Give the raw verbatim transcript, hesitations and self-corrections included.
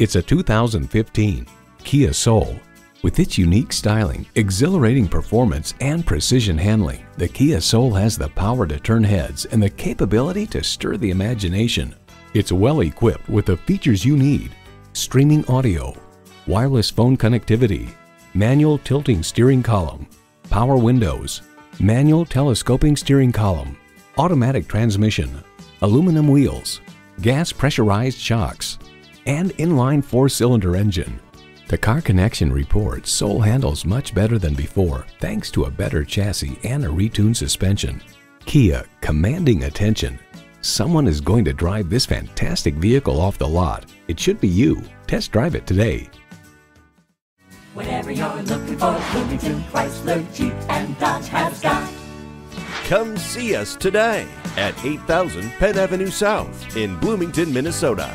It's a two thousand fifteen Kia Soul. With its unique styling, exhilarating performance, and precision handling, the Kia Soul has the power to turn heads and the capability to stir the imagination. It's well equipped with the features you need: streaming audio, wireless phone connectivity, manual tilting steering column, power windows, manual telescoping steering column, automatic transmission, aluminum wheels, gas pressurized shocks, and inline four-cylinder engine. The Car Connection Report Soul handles much better than before thanks to a better chassis and a retuned suspension. Kia, commanding attention. Someone is going to drive this fantastic vehicle off the lot. It should be you. Test drive it today. Whatever you're looking for, Bloomington Chrysler Jeep and Dodge has got. Come see us today at eight thousand Penn Avenue South in Bloomington, Minnesota.